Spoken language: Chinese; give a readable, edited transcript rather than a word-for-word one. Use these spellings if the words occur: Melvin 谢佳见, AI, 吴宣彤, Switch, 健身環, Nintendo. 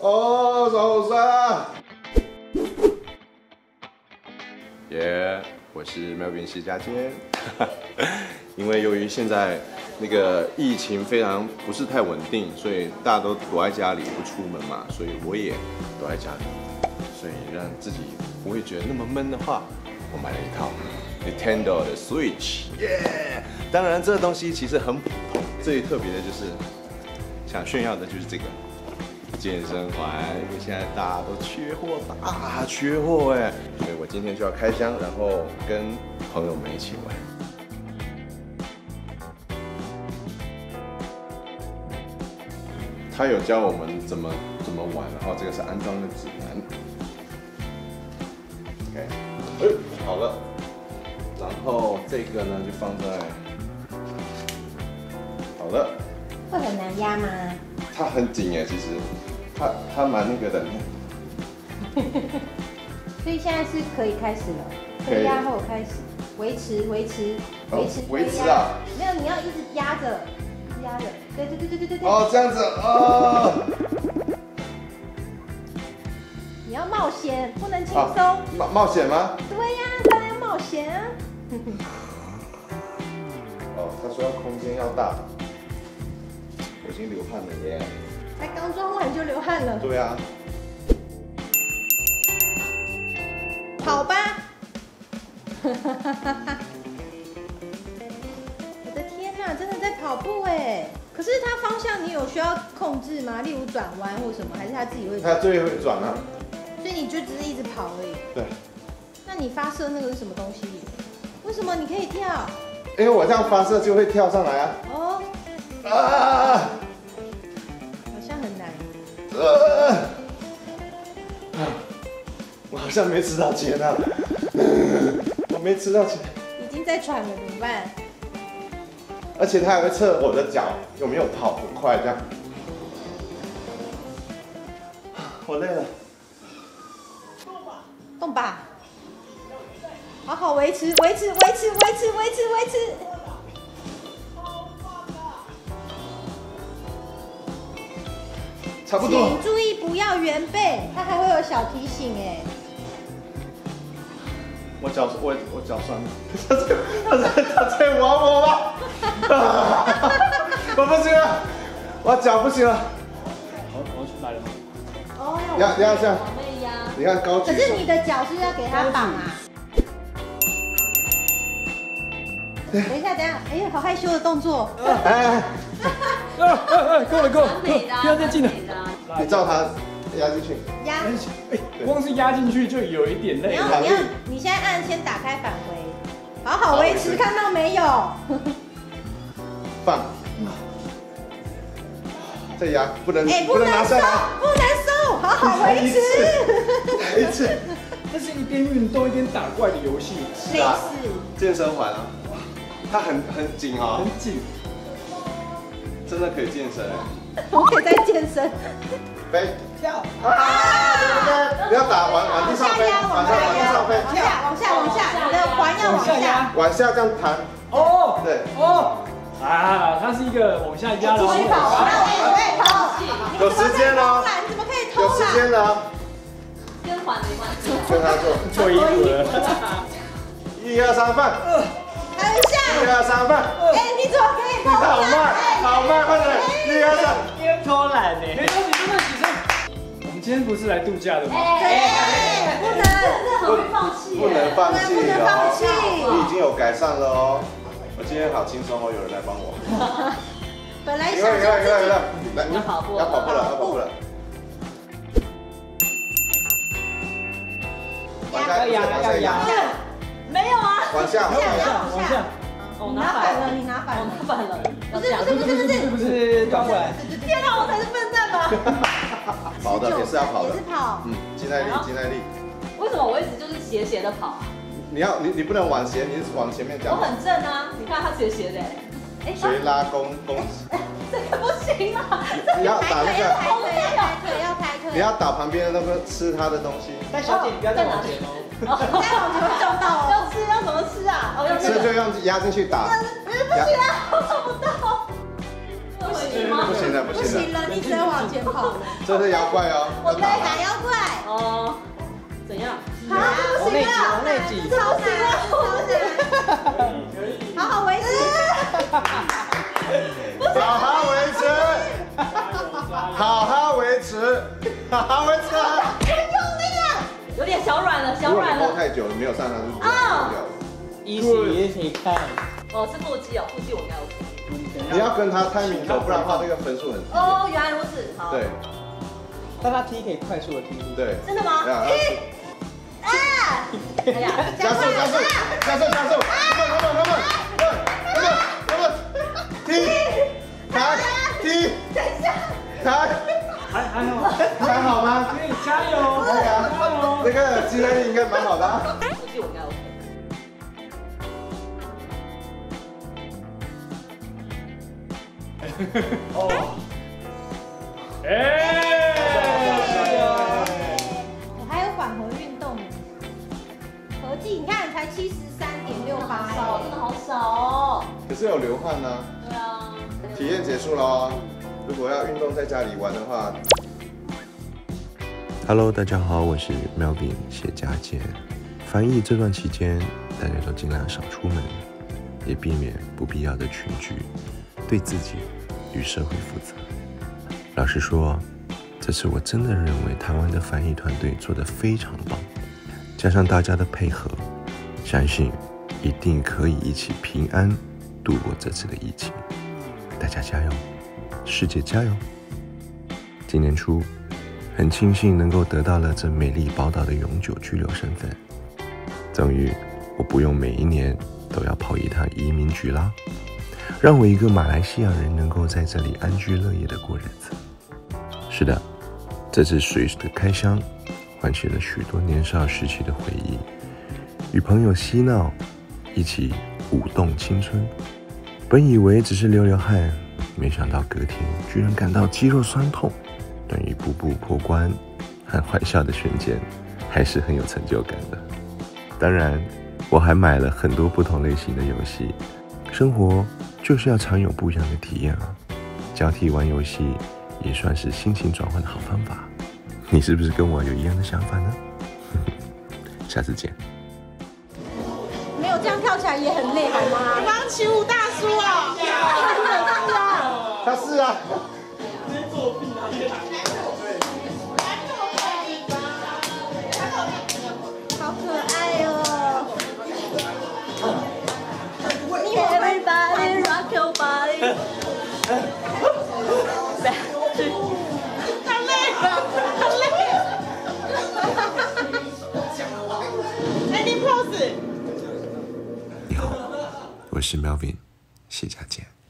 哦，早上。耶，我是 Melvin 谢佳见。因为由于现在那个疫情非常不是太稳定，所以大家都躲在家里不出门嘛，所以我也躲在家里，所以让自己不会觉得那么闷的话，我买了一套 Nintendo 的 Switch。耶，当然这个东西其实很普通，最特别的就是想炫耀的就是这个。 健身环，因为现在大家都缺货，大缺货哎，所以我今天就要开箱，然后跟朋友们一起玩。他有教我们怎么玩，然后这个是安装的指南。OK， 哎，好了，然后这个呢就放在，好了。会很难压吗？ 它很紧哎，其实它蛮那个的。所以现在是可以开始了，可以压后开始，维持啊！没有，你要一直压着，压着，对。哦，这样子哦。你要冒险，不能轻松。冒险吗？对呀，当然要冒险啊。哦，他说空间要大。 我已经流汗了耶！才刚装完就流汗了。对啊。好吧。我的天哪，真的在跑步哎！可是它方向你有需要控制吗？例如转弯或什么，还是它自己会？它最会转啊。所以你就只是一直跑而已。对。那你发射那个是什么东西？为什么你可以跳？因为我这样发射就会跳上来啊。哦。 啊！好像很难。我好像没吃到钱啊！我没吃到钱。已经在喘了，怎么办？而且他还会测我的脚有没有跑很快，这样。我累了。动吧，动吧。好好维持。 差不多，请注意不要圆背，它还会有小提醒哎。我脚酸了，他在玩我吗？我不行了，我脚不行了。我要去买了。哦，压一下。你看高举。可是你的脚是要给他绑啊。等一下，哎呀，好害羞的动作。够了，不要再进了。你照它压进去，哎，光是压进去就有一点累。你现在按先打开返回，好好维持，看到没有？放，再压，不能拿下来，不能收，好好维持。一次，这是一边运动一边打怪的游戏，类似健身环啊，它很紧啊，很紧。 真的可以健身，我可以再健身。飞跳啊！不要打，往地上飞，往下压，往下，你的环要往下压，往下这样弹。哦，对，哦，啊，它是一个往下压的。继续跑，我也跑。有时间了，你怎么可以偷懒？有时间了，跟环没关系。跟他做衣服了。1、2、3，放。还有一下。1、2、3，放。哎，你怎么可以？ 好慢，快点！你偷懒呢？没问题，没问题。我们今天不是来度假的吗？哎，不能，真的很放弃。不能放弃。你已经有改善了哦。我今天好轻松哦，有人来帮我。本来想自己要跑步了。往下压。没有啊。往下。 你拿反了！不是，转过来！天哪，我才是笨蛋吧！跑的也是要跑的，也是跑，尽耐力。为什么我一直就是斜的跑啊？你不能往斜，你是往前面讲。我很正啊，你看他斜的。谁拉弓？这个不行啊！你要打那个，抬腿。你要打旁边的那个吃他的东西。但小姐，你不要再往前哦。 我撞到哦！要怎么吃啊？吃就用压进去打。不行啊，我撞不到。不行，吗？不行了，不行了，你只能往前跑。这是妖怪哦，我可以打妖怪哦。怎样？好，不行了，超难，超难，好好维持，好好维持，好好维持，好好维持。很用力啊！有点小软了，小软了。太久了，没有上上去。啊！一起一起看。哦，是腹肌哦，腹肌我应该 OK。 你要跟他太明走，不然的话这个分数很低。哦，原来如此。好。对。但他踢可以快速的踢。对。真的吗？踢！啊！哎呀！加速！加速！加速！加速！come on！ 踢！打！踢！等一下！打！还好吗？还好吗？加油！可以啊！那个肌耐力应该蛮好的。估计我应该 OK。 哦，我还有返回运动，合计你看才73.68，少，真的好少哦。可是有流汗呢。对啊。体验结束了，如果要运动在家里玩的话。Hello， 大家好，我是 Melvin 谢佳见。防疫这段期间，大家都尽量少出门，也避免不必要的群聚。 对自己与社会负责。老实说，这次我真的认为台湾的防疫团队做得非常棒，加上大家的配合，相信一定可以一起平安度过这次的疫情。大家加油，世界加油！今年初，很庆幸能够得到了这美丽宝岛的永久居留身份，终于我不用每一年都要跑一趟移民局啦。 让我一个马来西亚人能够在这里安居乐业的过日子。是的，这次随手的开箱，唤起了许多年少时期的回忆，与朋友嬉闹，一起舞动青春。本以为只是流流汗，没想到隔天居然感到肌肉酸痛，但一步步破关和欢笑的瞬间，还是很有成就感的。当然，我还买了很多不同类型的游戏。 生活就是要常有不一样的体验啊！交替玩游戏也算是心情转换的好方法。你是不是跟我有一样的想法呢？下次见。没有这样跳起来也很累好吗？钢琴舞大叔啊！是啊，他是啊。直接作弊啊！好可爱哦！ Everybody rock your body。 太累了，太累了。哎，你 pose。你好，我是 Melvin 谢佳见。